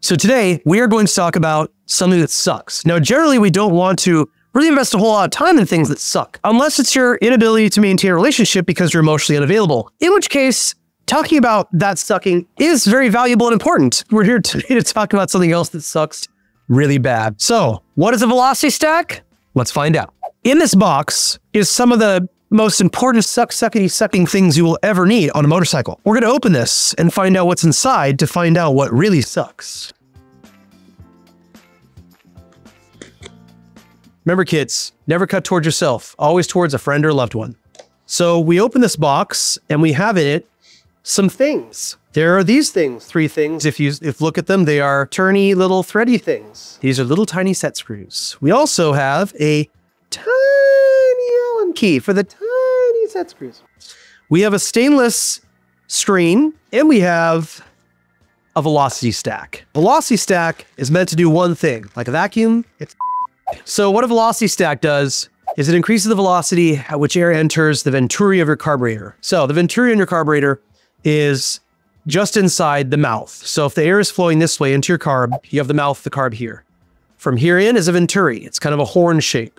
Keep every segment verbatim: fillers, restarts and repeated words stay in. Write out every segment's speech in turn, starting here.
So today we are going to talk about something that sucks. Now, generally we don't want to really invest a whole lot of time in things that suck, unless it's your inability to maintain a relationship because you're emotionally unavailable, in which case talking about that sucking is very valuable and important. We're here today to talk about something else that sucks really bad. So what is a velocity stack? Let's find out. In this box is some of the most important suck suckety sucking things you will ever need on a motorcycle. We're going to open this and find out what's inside to find out what really sucks. Remember kids, never cut towards yourself, always towards a friend or loved one. So we open this box and we have in it some things. There are these things, three things. If you if look at them, they are turny little thready things. These are little tiny set screws. We also have a tiny Allen key for the tiny set screws. We have a stainless screen and we have a velocity stack. Velocity stack is meant to do one thing. Like a vacuum, it's... So what a velocity stack does is it increases the velocity at which air enters the venturi of your carburetor. So the venturi in your carburetor is just inside the mouth. So if the air is flowing this way into your carb, you have the mouth, the carb here. From here in is a venturi. It's kind of a horn shape.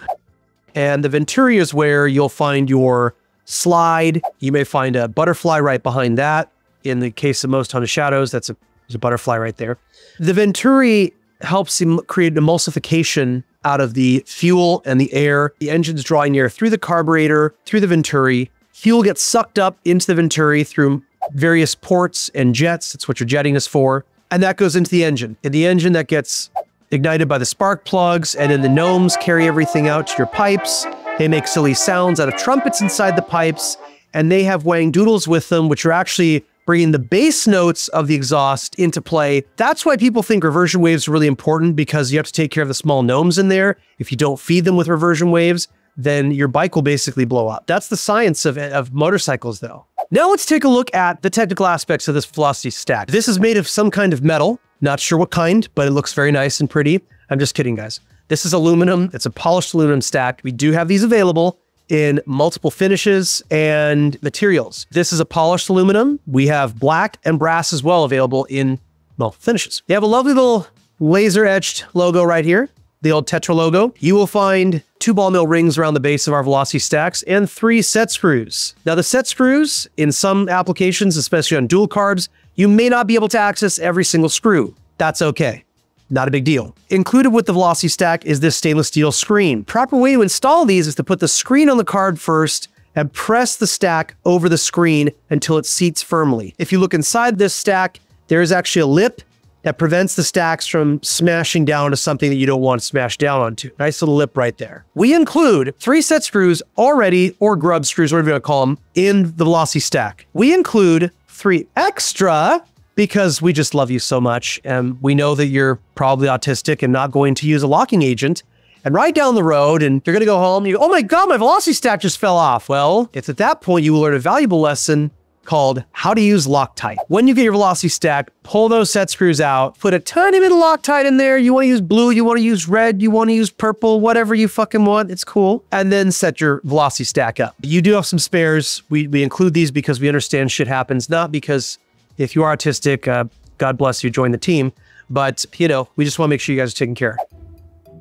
And the venturi is where you'll find your slide. You may find a butterfly right behind that. In the case of most Honda Shadows, that's a, there's a butterfly right there. The venturi helps create emulsification out of the fuel and the air. The engine's drawing air through the carburetor, through the venturi. Fuel gets sucked up into the venturi through various ports and jets. That's what your jetting is for. And that goes into the engine. In the engine, that gets ignited by the spark plugs, and then the gnomes carry everything out to your pipes. They make silly sounds out of trumpets inside the pipes, and they have wang doodles with them, which are actually bringing the bass notes of the exhaust into play. That's why people think reversion waves are really important, because you have to take care of the small gnomes in there. If you don't feed them with reversion waves, then your bike will basically blow up. That's the science of, of motorcycles, though. Now let's take a look at the technical aspects of this velocity stack. This is made of some kind of metal. Not sure what kind, but it looks very nice and pretty. I'm just kidding, guys. This is aluminum. It's a polished aluminum stack. We do have these available in multiple finishes and materials. This is a polished aluminum. We have black and brass as well available in, well, finishes. They have a lovely little laser etched logo right here, the old Tetra logo. You will find two ball mill rings around the base of our velocity stacks and three set screws. Now the set screws, in some applications, especially on dual carbs, you may not be able to access every single screw. That's okay. Not a big deal. Included with the velocity stack is this stainless steel screen. Proper way to install these is to put the screen on the carb first and press the stack over the screen until it seats firmly. If you look inside this stack, there is actually a lip that prevents the stacks from smashing down to something that you don't want to smash down onto. Nice little lip right there. We include three set screws already, or grub screws, whatever you want to call them, in the velocity stack. We include three extra because we just love you so much, and we know that you're probably autistic and not going to use a locking agent, and right down the road, and you're going to go home, you go, oh my god, my velocity stack just fell off. Well, it's at that point you will learn a valuable lesson called how to use Loctite. When you get your velocity stack, pull those set screws out, put a tiny bit of Loctite in there. You want to use blue, you want to use red, you want to use purple, whatever you fucking want, it's cool. And then set your velocity stack up. You do have some spares. We, we include these because we understand shit happens, not because... if you are autistic, uh, God bless you, join the team. But, you know, we just want to make sure you guys are taken care of.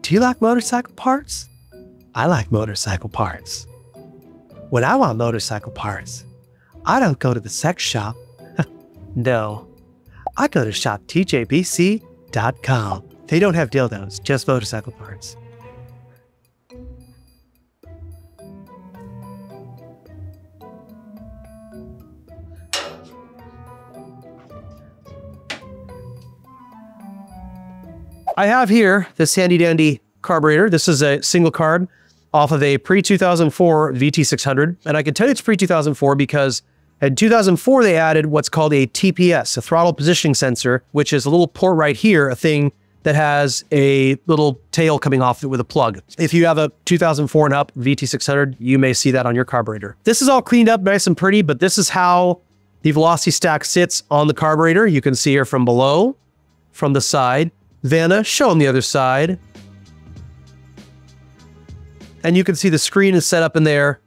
Do you like motorcycle parts? I like motorcycle parts. When I want motorcycle parts, I don't go to the sex shop. No. I go to shop T J B C dot com. They don't have dildos, just motorcycle parts. I have here this handy dandy carburetor. This is a single carb off of a pre two thousand four V T six hundred. And I can tell you it's pre two thousand four because in two thousand four, they added what's called a T P S, a throttle positioning sensor, which is a little port right here, a thing that has a little tail coming off it with a plug. If you have a two thousand four and up V T six hundred, you may see that on your carburetor. This is all cleaned up nice and pretty, but this is how the velocity stack sits on the carburetor. You can see here from below, from the side. Vanna, show them the other side. And you can see the screen is set up in there.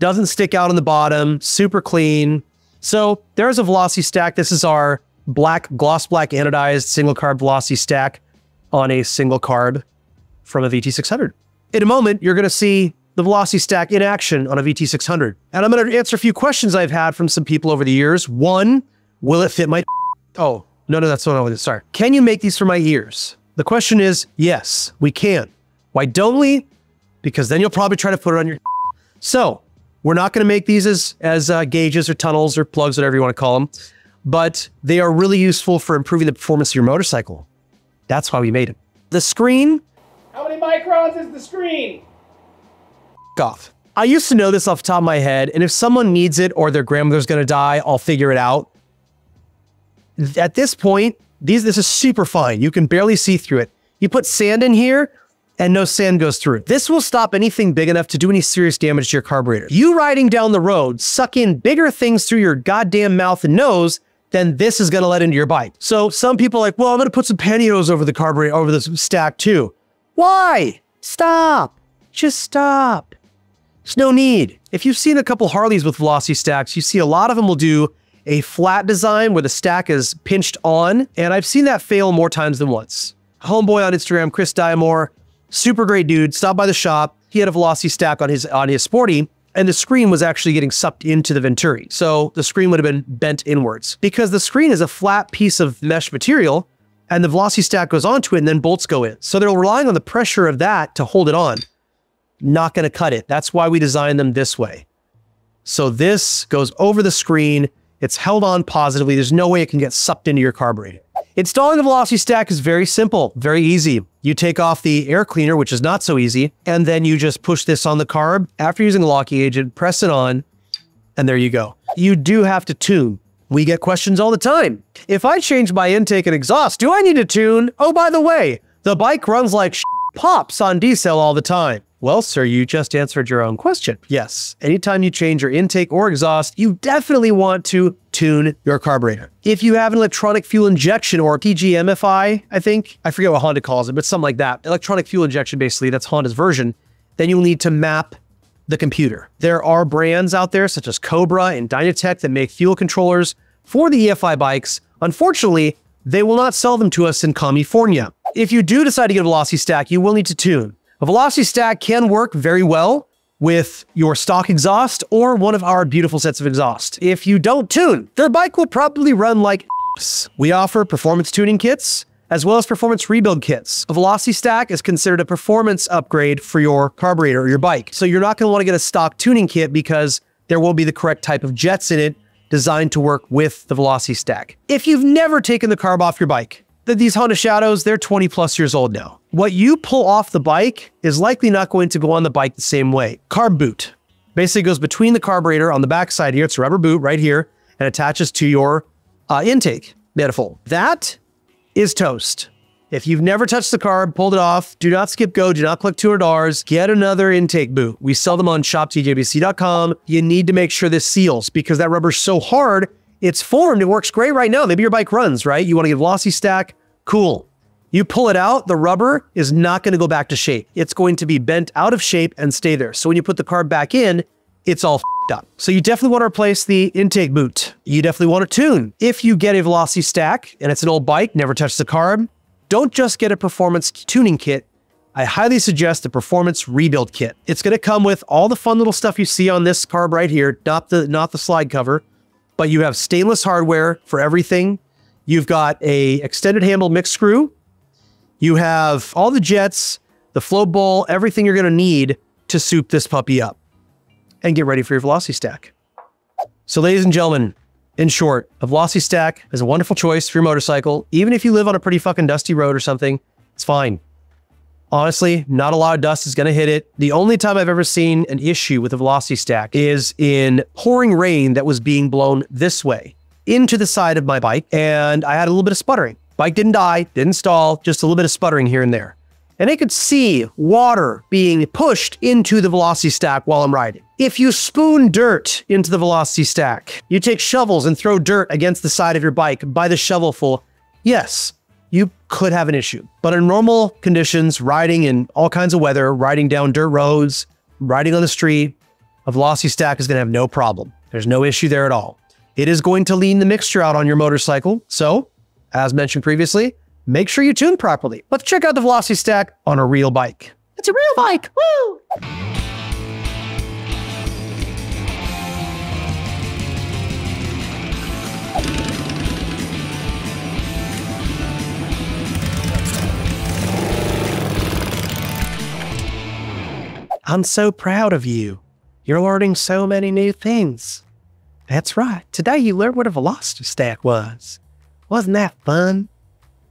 Doesn't stick out on the bottom, super clean. So there's a velocity stack. This is our black, gloss black anodized single carb glossy stack on a single carb from a V T six hundred. In a moment, you're going to see the Velocity Stack in action on a V T six hundred. And I'm going to answer a few questions I've had from some people over the years. One, will it fit my... Oh, no, no, that's not what I was... Sorry. Can you make these for my ears? The question is, yes, we can. Why don't we? Because then you'll probably try to put it on your... So, we're not going to make these as, as uh, gauges or tunnels or plugs, whatever you want to call them. But they are really useful for improving the performance of your motorcycle. That's why we made it. The screen... How many microns is the screen? Off. I used to know this off the top of my head, and if someone needs it or their grandmother's gonna die, I'll figure it out. At this point, these this is super fine. You can barely see through it. You put sand in here, and no sand goes through it. This will stop anything big enough to do any serious damage to your carburetor. You riding down the road, suck in bigger things through your goddamn mouth and nose, then this is gonna let into your bike. So some people are like, well, I'm gonna put some panniers over the carburetor, over this stack too. Why? Stop. Just stop. There's no need. If you've seen a couple Harleys with Velocity Stacks, you see a lot of them will do a flat design where the stack is pinched on, and I've seen that fail more times than once. Homeboy on Instagram, Chris Diamore, super great dude, stopped by the shop. He had a Velocity Stack on his, on his Sporty, and the screen was actually getting sucked into the Venturi. So the screen would have been bent inwards. Because the screen is a flat piece of mesh material, and the Velocity Stack goes onto it, and then bolts go in. So they're relying on the pressure of that to hold it on. Not going to cut it. That's why we designed them this way. So this goes over the screen. It's held on positively. There's no way it can get sucked into your carburetor. Installing the Velocity Stack is very simple, very easy. You take off the air cleaner, which is not so easy, and then you just push this on the carb. After using the locking agent, press it on, and there you go. You do have to tune. We get questions all the time. If I change my intake and exhaust, do I need to tune? Oh, by the way, the bike runs like shit, pops on diesel all the time. Well, sir, you just answered your own question. Yes, anytime you change your intake or exhaust, you definitely want to tune your carburetor. If you have an electronic fuel injection or P G M F I, I think, I forget what Honda calls it, but something like that. Electronic fuel injection, basically, that's Honda's version. Then you'll need to map the computer. There are brands out there, such as Cobra and Dynatech, that make fuel controllers for the E F I bikes. Unfortunately, they will not sell them to us in California. If you do decide to get a Velocity Stack, you will need to tune. A Velocity Stack can work very well with your stock exhaust or one of our beautiful sets of exhaust. If you don't tune, their bike will probably run like s***. We offer performance tuning kits as well as performance rebuild kits. A Velocity Stack is considered a performance upgrade for your carburetor or your bike. So you're not going to want to get a stock tuning kit because there won't be the correct type of jets in it designed to work with the Velocity Stack. If you've never taken the carb off your bike, that these Honda Shadows, they're twenty plus years old now. What you pull off the bike is likely not going to go on the bike the same way. Carb boot basically goes between the carburetor on the backside here. It's a rubber boot right here and attaches to your uh, intake manifold. That is toast. If you've never touched the carb, pulled it off, do not skip go, do not click two hundred dollars, get another intake boot. We sell them on shop T J B C dot com. You need to make sure this seals because that rubber's so hard, it's formed, it works great right now. Maybe your bike runs, right? You want to get Velocity Stack, cool. You pull it out, the rubber is not going to go back to shape. It's going to be bent out of shape and stay there. So when you put the carb back in, it's all f***ed up. So you definitely want to replace the intake boot. You definitely want to tune. If you get a Velocity Stack and it's an old bike, never touched the carb, don't just get a performance tuning kit. I highly suggest the performance rebuild kit. It's going to come with all the fun little stuff you see on this carb right here, not the, not the slide cover. But you have stainless hardware for everything. You've got a extended handle mixed screw. You have all the jets, the flow bowl, everything you're gonna need to soup this puppy up and get ready for your Velocity Stack. So ladies and gentlemen, in short, a Velocity Stack is a wonderful choice for your motorcycle. Even if you live on a pretty fucking dusty road or something, it's fine. Honestly, not a lot of dust is going to hit it. The only time I've ever seen an issue with a Velocity Stack is in pouring rain that was being blown this way into the side of my bike, and I had a little bit of sputtering. Bike didn't die, didn't stall, just a little bit of sputtering here and there. And I could see water being pushed into the Velocity Stack while I'm riding. If you spoon dirt into the Velocity Stack, you take shovels and throw dirt against the side of your bike by the shovelful, yes, you could have an issue. But in normal conditions, riding in all kinds of weather, riding down dirt roads, riding on the street, a Velocity Stack is going to have no problem. There's no issue there at all. it is going to lean the mixture out on your motorcycle. So, as mentioned previously, make sure you tune properly. Let's check out the velocity stack on a real bike. It's a real bike, woo! I'm so proud of you. You're learning so many new things. That's right, today you learned what a velocity stack was. Wasn't that fun?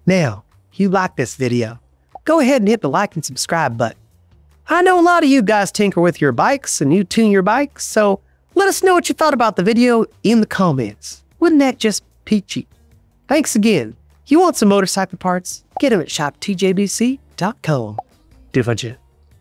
Now, if you like this video, go ahead and hit the like and subscribe button. I know a lot of you guys tinker with your bikes and you tune your bikes, so let us know what you thought about the video in the comments. Wouldn't that just peachy? Thanks again. You want some motorcycle parts? Get them at shop T J B C dot com. Do you?